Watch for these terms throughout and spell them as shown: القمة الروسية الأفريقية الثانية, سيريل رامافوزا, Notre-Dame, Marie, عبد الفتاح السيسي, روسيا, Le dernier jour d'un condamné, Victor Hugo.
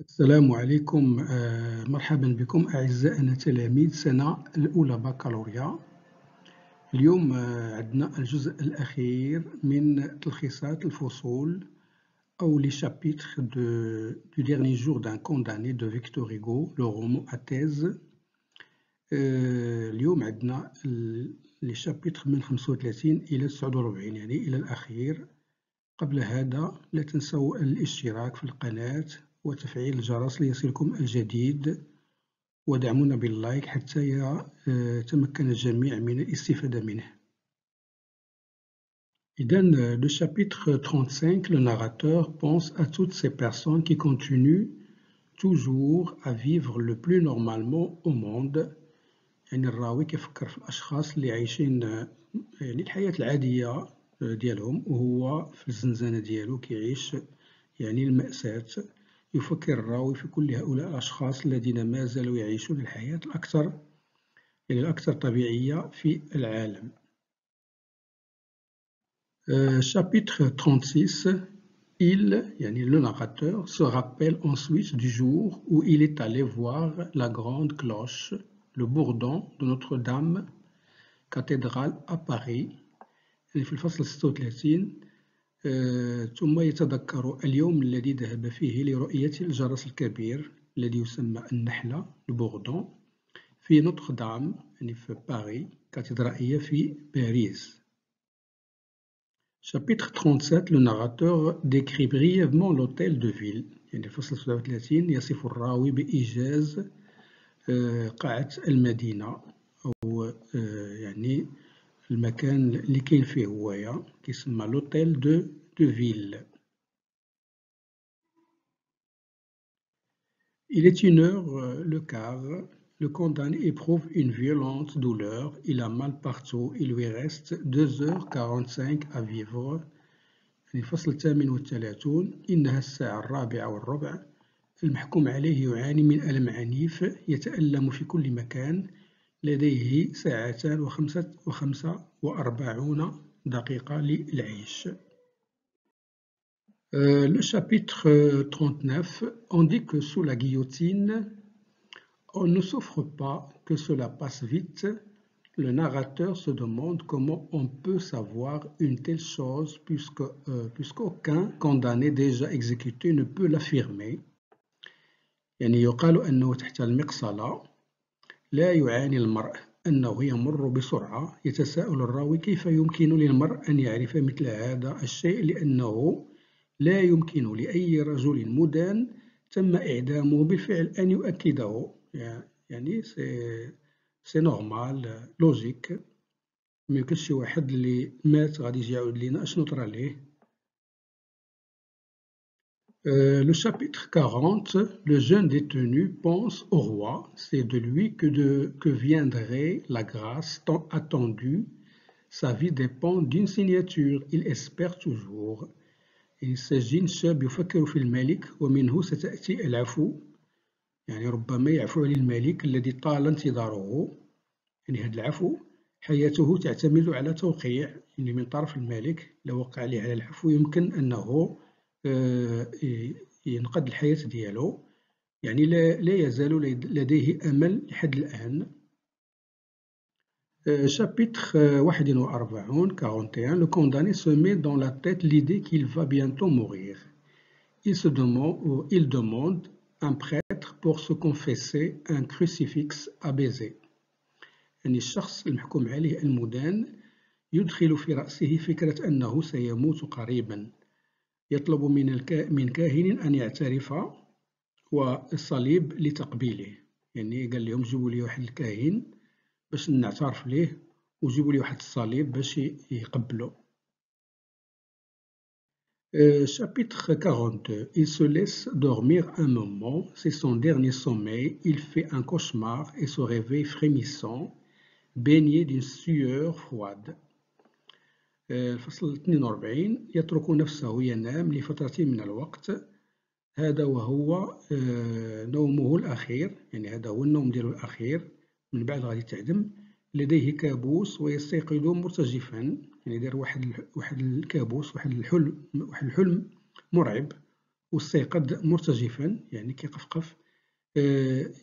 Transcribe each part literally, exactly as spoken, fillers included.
السلام عليكم. آه، مرحبا بكم أعزائنا تلاميذ سنة الأولى بكالوريا. اليوم آه، عندنا الجزء الأخير من تلخيصات الفصول أو لي شابيتر دو ديرني جور دان كونداني دو فيكتور هيغو لو رومون ا تيز. آه، اليوم عندنا لي شابيتر من خمسة وثلاثين إلى تسعة وأربعين يعني إلى الأخير. قبل هذا لا تنسوا الاشتراك في القناة وتفعيل الجرس ليصلكم الجديد، ودعمونا باللايك حتى يتمكن الجميع من الاستفادة منه. إذن le chapitre trente-cinq, le narrateur pense à toutes ces personnes qui continuent toujours à vivre le plus normalement au monde. يعني الراوي كيفكر في الأشخاص اللي عايشين يعني الحياة العادية ديالهم، وهو في الزنزانة ديالو كيعيش يعني المأساة. يفكر الراوي في كل هؤلاء الأشخاص الذين ما زالوا يعيشون الحياة الأكثر يعني الأكثر طبيعية في العالم. Chapitre trente-six. Il, يعني le narrateur, se rappelle ensuite du jour où il est allé voir la grande cloche, le bourdon de Notre-Dame, cathédrale à Paris. يعني في الفصل ستة وثلاثين. ثم يتذكر اليوم الذي ذهب فيه لرؤية الجرس الكبير الذي يسمى النحلة البوردون في نوتردام يعني في باريس، كاتدرائية في باريس. Chapitre trente-sept, le narrateur décrit brièvement l'hôtel de ville. يعني الفصل ثلاثة وثلاثين يصف الراوي بإيجاز قاعة المدينة أو يعني المكان اللي كاين فيه هوايا كيسمى لوتيل دو دو فيل. Il est une heure le quart. Le condamné éprouve une violente douleur. Il a mal partout. Il lui reste deux heures quarante-cinq à vivre. الفصل الثامن والثلاثون. إنها الساعة الرابعة والربع. المحكوم عليه يعاني من ألم عنيف، يتألم في كل مكان. لديه ساعتان وخمسة وخمسة وأربعون دقيقة للعيش. Euh, le chapitre trente-neuf, on dit que sous la guillotine, on ne souffre pas, que cela passe vite. Le narrateur se demande comment on peut savoir une telle chose puisque, euh, puisqu'aucun condamné déjà exécuté ne peut l'affirmer. يعني يقال أنه تحت المقصلة لا يعاني المرء، أنه يمر بسرعة. يتساءل الراوي كيف يمكن للمرء أن يعرف مثل هذا الشيء، لأنه لا يمكن لأي رجل مدان تم إعدامه بالفعل أن يؤكده. يعني سي نورمال لوجيك، ميمكنش شي واحد اللي مات غادي يجي يعاود لينا أشنو طرا ليه. Euh, le chapitre quarante, le jeune détenu pense au roi, c'est de lui que, de, que viendrait la grâce tant attendue. Sa vie dépend d'une signature, il espère toujours. Il s'agit d'un شاب يفكر في الملك ومنه ستأتي العفو. يعني ربما يعفو للملك الذي طال انتظاره. يعني هذا العفو حياته تعتمد على توقيع يعني من طرف الملك. لو وقع له على العفو يمكن أنه ينقذ الحياة ديالو، يعني لا, لا يزال لديه أمل لحد الآن. Chapitre quarante et un, le condamné se met dans la tête l'idée qu'il va bientôt mourir. Il se demande, il demande un prêtre pour se confesser un crucifix à baiser. يعني الشخص المحكوم عليه المدان يدخل في رأسه فكرة أنه سيموت قريبا. يطلب من كاهن أن يعترف والصليب لتقبيله. يعني قال لهم جيبوا لي واحد الكاهن باش نعترف ليه، وجيبوا لي واحد الصليب باش يقبلو. Chapitre quarante-deux. Il se laisse dormir un moment, c'est son dernier sommeil. Il fait un cauchemar et se réveille frémissant, baigné d'une sueur froide. الفصل اثنين وأربعين. يترك نفسه ينام لفترة من الوقت، هذا وهو نومه الأخير. يعني هذا هو النوم ديالو الأخير، من بعد غادي تعدم. لديه كابوس ويستيقظ مرتجفا. يعني دار واحد واحد الكابوس، واحد الحلم واحد الحلم مرعب، واستيقظ مرتجفا يعني كيقفقف،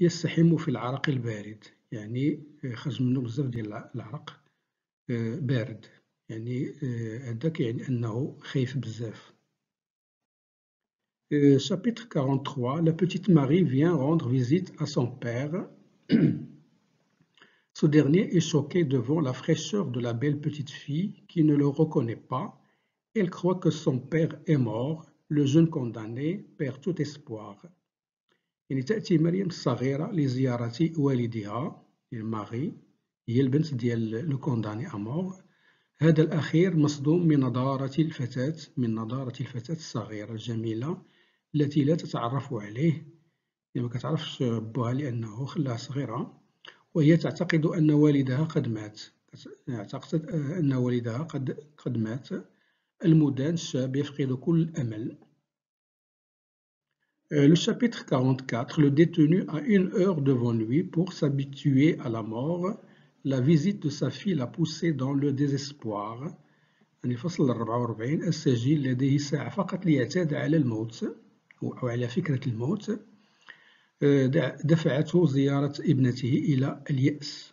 يستحم في العرق البارد يعني خرج منه بزاف ديال العرق بارد، يعني هذا كيعني انه خايف بزاف. Chapitre quarante-trois. La petite Marie vient rendre visite à son père. Ce dernier est choqué devant la fraîcheur de la belle petite fille qui ne le reconnaît pas. Elle croit que son père est mort. Le jeune condamné perd tout espoir. يعني تأتي مريم الصغيرة لزيارة والدها ماري، هي البنت ديال لو كونداني أمور. هذا الأخير مصدوم من نضارة الفتاة، من نضارة الفتاة الصغيرة الجميلة التي لا تتعرف عليه، يعني ما كتعرفش بها لأنه خلاها صغيرة، وهي تعتقد أن والدها قد مات، اعتقدت أن والدها قد قد مات. المدان الشاب يفقد كل الأمل. Le chapitre quarante-quatre. Le détenu a une heure devant lui pour s'habituer à la mort. La visite de sa fille l'a poussé dans le désespoir. يعني فصل أربعة وأربعين. السجين لديه ساعة فقط ليعتاد على الموت أو على فكرة الموت. دفعته زيارة ابنته إلى اليأس.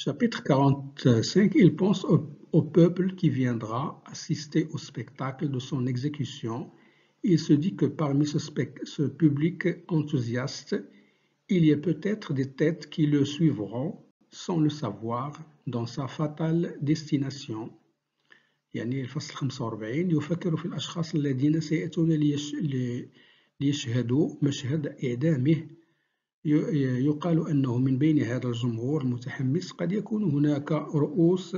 Chapitre quarante-cinq. Il pense au, au peuple qui viendra assister au spectacle de son exécution. Il se dit que parmi ce, ce public enthousiaste, il y a peut-être des têtes qui le suivront sans le savoir dans sa fatale destination. يعني الفصل خمسة وأربعين. يفكر في الأشخاص الذين سيأتون ليش... ليشهدوا مشهد إعدامه. يقال أنه من بين هذا الجمهور المتحمس قد يكون هناك رؤوس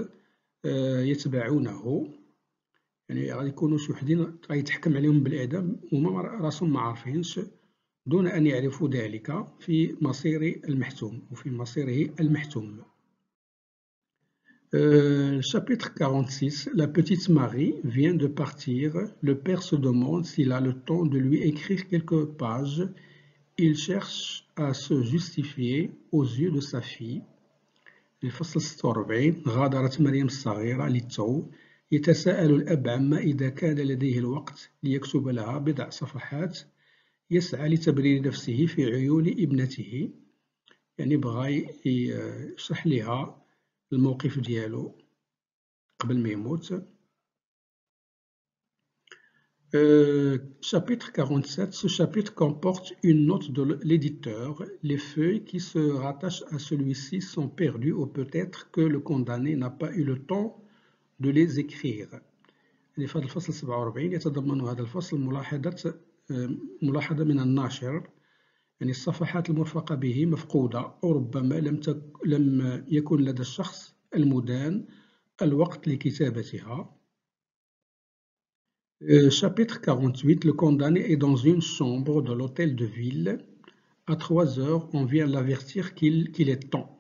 يتبعونه، يعني غادي يكونوا شي وحدين غيتحكم عليهم بالإعدام وما راسهم ما عارفينش، دون أن يعرفوا ذلك في مصير المحتوم وفي مصيره المحتوم. Euh, chapitre quarante-six. La petite Marie vient de partir. Le père se demande s'il a le temps de lui écrire quelques pages. Il cherche à se justifier aux yeux de sa fille. الفصل ستة وأربعين. غادرت مريم الصغيرة للتو. يتساءل الأب عما إذا كان لديه الوقت ليكتب لها بضع صفحات. يسعى لتبرير نفسه في عيون ابنته، يعني بغى يشرح لها الموقف ديالو قبل ما يموت. Euh, chapitre quarante-sept. Ce chapitre comporte une note de l'éditeur. Les feuilles qui se rattachent à celui-ci sont perdues ou peut-être que le condamné n'a pas eu le temps de les écrire. يعني في هذا الفصل سبعة وأربعين يتضمن هذا الفصل ملاحظة ملاحظة من الناشر، يعني الصفحات المرفقة به مفقودة أو ربما لم تك... لم يكن لدى الشخص المدان الوقت لكتابتها. Euh, chapitre quarante-huit. Le condamné est dans une chambre de l'hôtel de ville. À trois heures, on vient l'avertir qu'il qu'il est temps.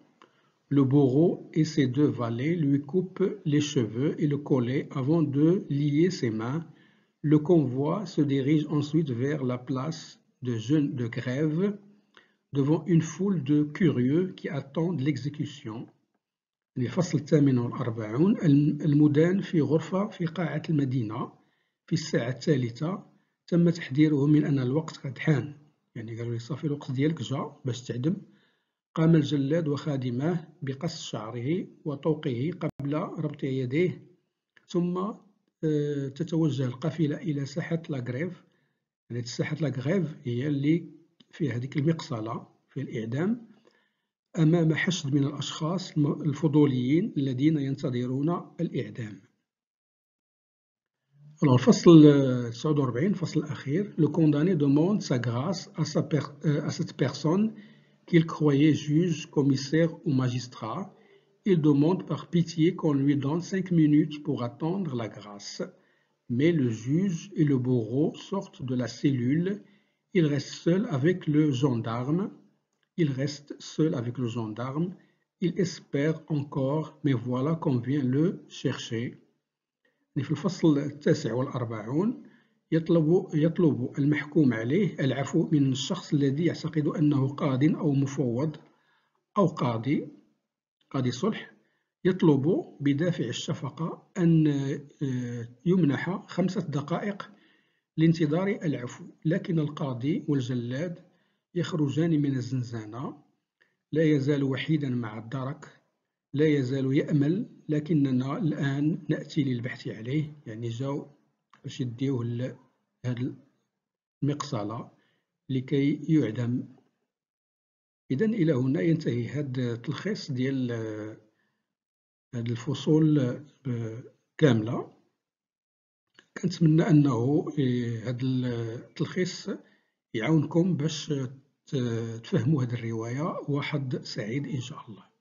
Le bourreau et ses deux valets lui coupent les cheveux et le collet avant de lier ses mains. Le convoi se dirige ensuite vers la place de jeûne de grève devant une foule de curieux qui attendent l'exécution. الفصل الثامن والأربعون. المدان في غرفة في قاعة المدينة في الساعة الثالثة تم تحذيره من أن الوقت قد حان، يعني قالوا لي صافي الوقت ديالك جا باش تعدم. قام الجلاد وخادماه بقص شعره وطوقه قبل ربط يديه، ثم تتوجه القافلة إلى ساحة لاغريف. يعني ساحة لاغريف هي اللي فيها هذيك المقصلة في الإعدام، أمام حشد من الأشخاص الفضوليين الذين ينتظرون الإعدام. Alors, فصل تسعة وأربعين فصل الأخير. Le condamné demande sa grâce à, sa per... à cette personne qu'il croyait juge, commissaire ou magistrat. Il demande par pitié qu'on lui donne cinq minutes pour attendre la grâce. Mais le juge et le bourreau sortent de la cellule. Il reste seul avec le gendarme. Il reste seul avec le gendarme. Il espère encore, mais voilà qu'on vient le chercher. في الفصل التاسع والأربعون يطلب يطلب المحكوم عليه العفو من الشخص الذي يعتقد أنه قاض أو مفوض أو قاضي قاضي صلح. يطلب بدافع الشفقة أن يمنح خمسة دقائق لانتظار العفو، لكن القاضي والجلاد يخرجان من الزنزانة. لا يزال وحيدا مع الدرك، لا يزال يأمل، لكننا الآن نأتي للبحث عليه. يعني جاو باش يديوه لهاد المقصلة لكي يعدم. إذا إلى هنا ينتهي هذا التلخيص ديال هاد الفصول كاملة. كنتمنى أنه هاد التلخيص يعاونكم باش تفهموا هاد الرواية. وحد سعيد إن شاء الله.